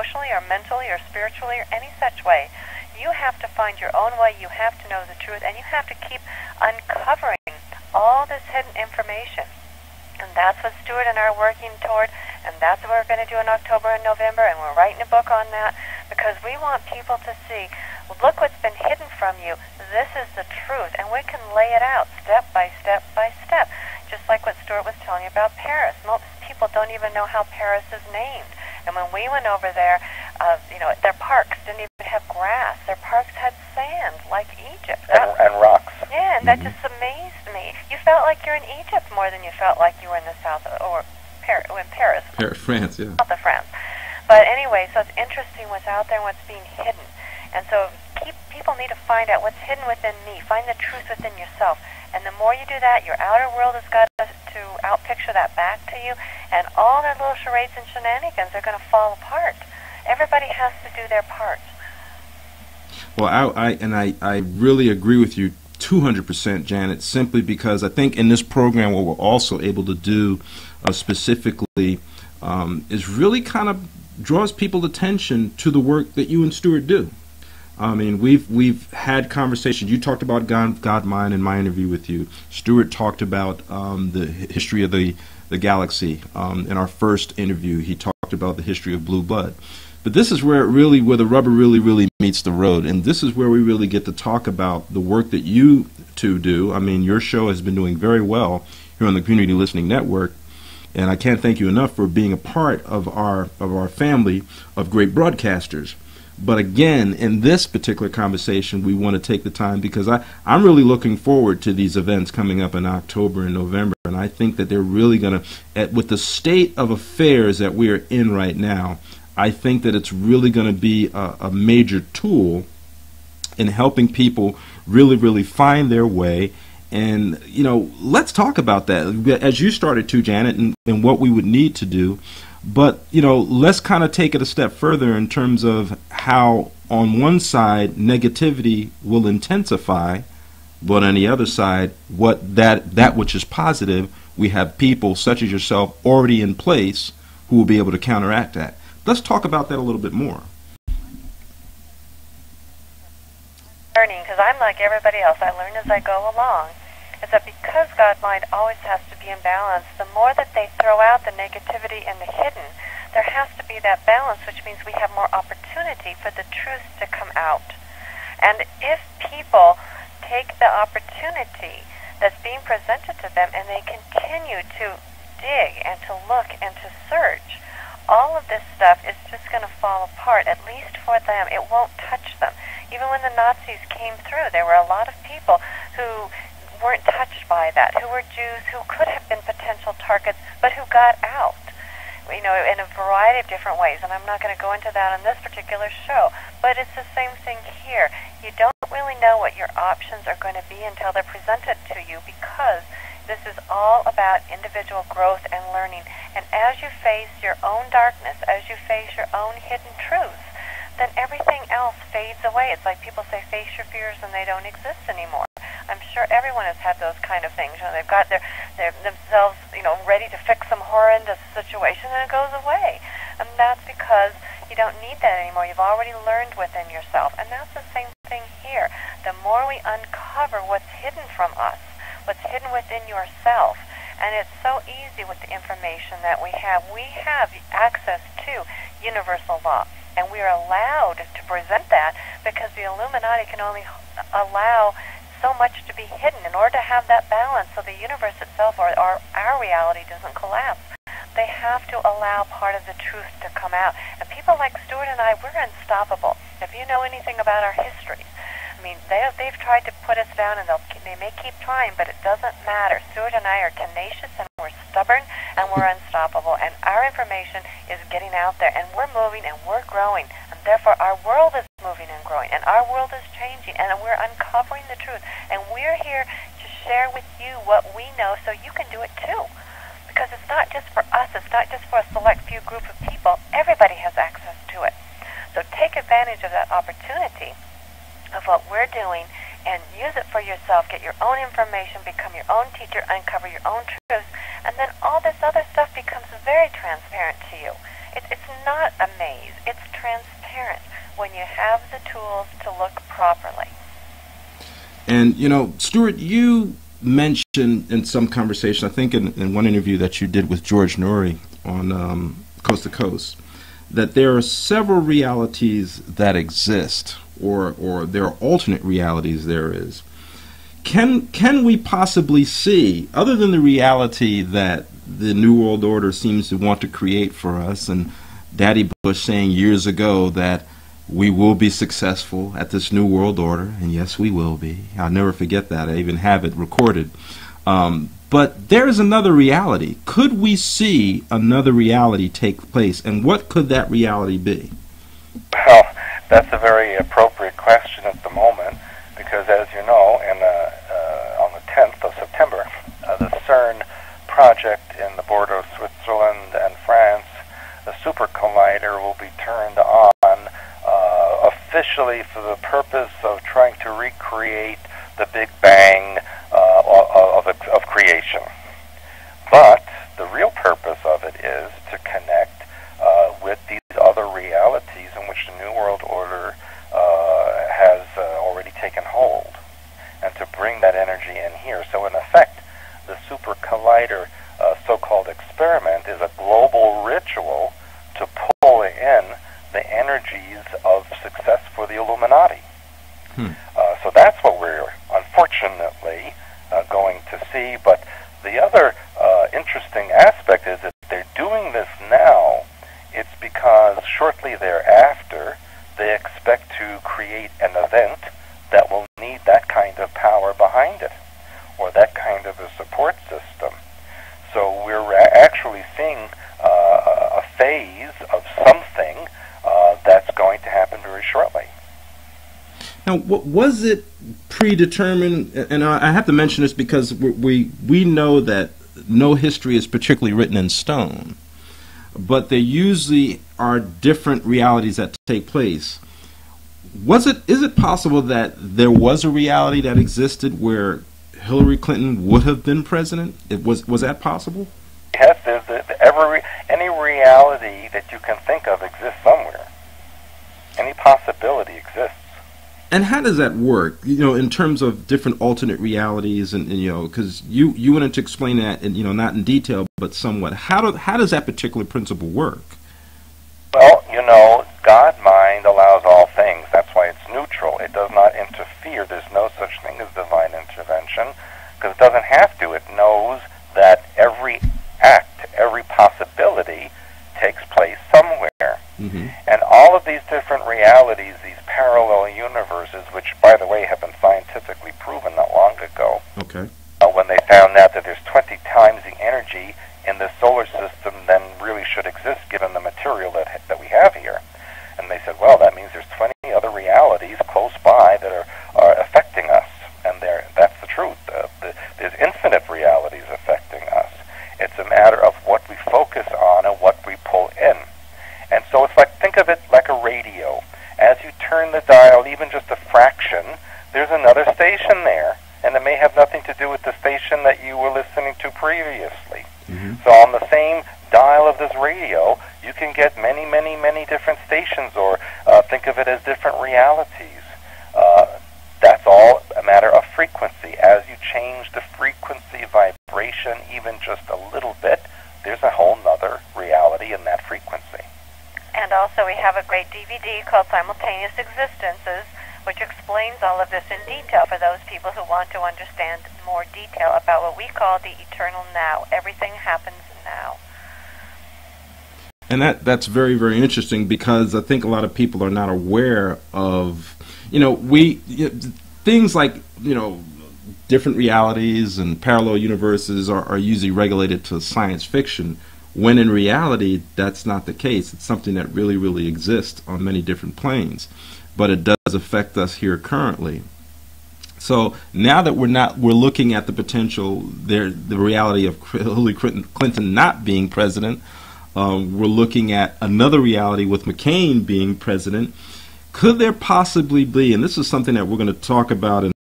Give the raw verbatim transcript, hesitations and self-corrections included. emotionally or mentally or spiritually or any such way. You have to find your own way. You have to know the truth, and you have to keep uncovering all this hidden information. And that's what Stewart and I are working toward, and that's what we're going to do in October and November, and we're writing a book on that because we want people to see, look what's been hidden from you. This is the truth, and we can lay it out step by step by step, just like what Stewart was telling you about Paris. Most people don't even know how Paris is named, and when we went over there, uh, you know, their parks didn't even have grass. Their parks had sand, like Egypt. And, and rocks. Yeah, and that mm-hmm. just amazed me. You felt like you're in Egypt more than you felt like you were in the south, or Paris, in Paris. Paris, France, yeah. South of France. But anyway, so it's interesting what's out there and what's being hidden. And so keep, people need to find out what's hidden within me. Find the truth within yourself. And the more you do that, your outer world has got to outpicture that back to you, and all their little charades and shenanigans are going to fall apart. Everybody has to do their part. Well, I, I and I, I really agree with you two hundred percent, Janet, simply because I think in this program what we're also able to do uh, specifically um, is really kind of draws people's attention to the work that you and Stewart do. I mean, we've we've had conversations. You talked about God, Godmind in my interview with you. Stewart talked about um, the history of the, the galaxy. Um, in our first interview, he talked about the history of Blue Blood. But this is where it really, where the rubber really, really meets the road, and this is where we really get to talk about the work that you two do. I mean, your show has been doing very well here on the Community Listening Network, and I can't thank you enough for being a part of our of our family of great broadcasters. But again, in this particular conversation, we want to take the time because I, I'm really looking forward to these events coming up in October and November, and I think that they're really going to, with the state of affairs that we are in right now, I think that it's really going to be a, a major tool in helping people really, really find their way. And, you know, let's talk about that, as you started to, Janet, and, and what we would need to do. But, you know, let's kind of take it a step further in terms of how, on one side, negativity will intensify, but on the other side, what that, that which is positive, we have people such as yourself already in place who will be able to counteract that. Let's talk about that a little bit more. Learning, because I'm like everybody else. I learn as I go along. Is that because Godmind always has to be in balance, the more that they throw out the negativity and the hidden, there has to be that balance, which means we have more opportunity for the truth to come out. And if people take the opportunity that's being presented to them and they continue to dig and to look and to search, all of this stuff is just going to fall apart, at least for them. It won't touch them. Even when the Nazis came through, there were a lot of people who weren't touched by that, who were Jews, who could have been potential targets, but who got out, you know, in a variety of different ways. And I'm not going to go into that on this particular show, but it's the same thing here. You don't really know what your options are going to be until they're presented to you, because this is all about individual growth and learning. And as you face your own darkness, as you face your own hidden truths, then everything else fades away. It's like people say, face your fears, and they don't exist anymore. I'm sure everyone has had those kind of things. You know, they've got their, their themselves, you know, ready to fix some horrendous situation, and it goes away. And that's because you don't need that anymore. You've already learned within yourself. And that's the same thing here. The more we uncover what's hidden from us, what's hidden within yourself. And it's so easy with the information that we have. We have access to universal law, and we are allowed to present that because the Illuminati can only allow so much to be hidden in order to have that balance so the universe itself, or, or our reality, doesn't collapse. They have to allow part of the truth to come out. And people like Stewart and I, we're unstoppable. If you know anything about our history, I mean, they, they've tried to put us down, and they'll, they may keep trying, but it doesn't matter. Stewart and I are tenacious, and we're stubborn, and we're unstoppable, and our information is getting out there, and we're moving, and we're growing, and therefore our world is moving and growing, and our world is changing, and we're uncovering the truth, and we're here to share with you what we know so you can do it too, because it's not just for us, it's not just for a select few group of people. Everybody has access to it, so take advantage of that opportunity of what we're doing and use it for yourself. Get your own information, become your own teacher, uncover your own truths, and then all this other stuff becomes very transparent to you. It, it's not a maze. It's transparent when you have the tools to look properly. And, you know, Stewart, you mentioned in some conversation, I think in, in one interview that you did with George Nori on um, Coast to Coast, that there are several realities that exist, or, or there are alternate realities there is. Can, can we possibly see, other than the reality that the New World Order seems to want to create for us, and Daddy Bush saying years ago that we will be successful at this New World Order, and yes, we will be. I'll never forget that. I even have it recorded. Um, but there's another reality. Could we see another reality take place, and what could that reality be? Well, that's a very appropriate question at the moment, because as you know, in the, uh, on the tenth of September, uh, the CERN project in the border of Switzerland and France, the super collider will be turned on uh, officially for the purpose of trying to recreate the Big Bang uh, of, of, of creation. But the real purpose of it is to connect uh, with these other realities in which the New World Order uh, has uh, already taken hold, and to bring that energy in here. So in effect, the super collider uh, so-called experiment is a global ritual to pull in the energies of success for the Illuminati. Hmm. Uh, so that's what we're unfortunately uh, going to see. But the other uh, interesting aspect is that they're doing this now, it's because shortly thereafter they expect to create an event that will need that kind of power behind it, or that kind of a support system. So we're actually seeing uh, a phase of something uh, that's going to happen very shortly. Now, was it predetermined? And I have to mention this because we, we know that no history is particularly written in stone, but there usually are different realities that take place. Was it, is it possible that there was a reality that existed where Hillary Clinton would have been president? It was was that possible? Yes, there's a, every any reality that you can think of exists somewhere. Any possibility exists. And how does that work? You know, in terms of different alternate realities, and, and you know, because you you wanted to explain that, and you know, not in detail, but somewhat. How do how does that particular principle work? Well, you know, Godmind allows all things. That's why it's neutral. It does not interfere. There's no such thing as divine intervention, because it doesn't have to. It knows that every act, every possibility takes place somewhere. Mm-hmm. And all of these different realities, these parallel universes, which, by the way, have been scientifically proven not long ago, okay, uh, when they found out that there's twenty times the energy in the solar system than really should exist given the material that, that we have here. And they said, well, that means there's twenty other realities close by that are, are affecting us. And that's the truth. Uh, the, there's infinite realities affecting us. It's a matter of what we focus on and what we pull in. And so it's like, think of it like a radio. As you turn the dial, even just a fraction, there's another station there. And it may have nothing to do with the station that you were listening to previously. Mm-hmm. So on the same dial of this radio, you can get many, many, many different stations, or uh, think of it as different realities. Uh, that's all a matter of frequency. As you change the frequency vibration even just a little bit, there's a whole nother reality in that frequency. And also we have a great D V D called Simultaneous Existences, which explains all of this in detail for those people who want to understand more detail about what we call the eternal now. Everything happens now. And that, that's very, very interesting, because I think a lot of people are not aware of, you know, we, you know, things like, you know, different realities and parallel universes are, are usually regulated to science fiction, when in reality that's not the case. It's something that really, really exists on many different planes. But it does affect us here currently. So now that we're not, we're looking at the potential, there, the reality of Hillary Clinton not being president, um, we're looking at another reality with McCain being president. Could there possibly be, and this is something that we're going to talk about in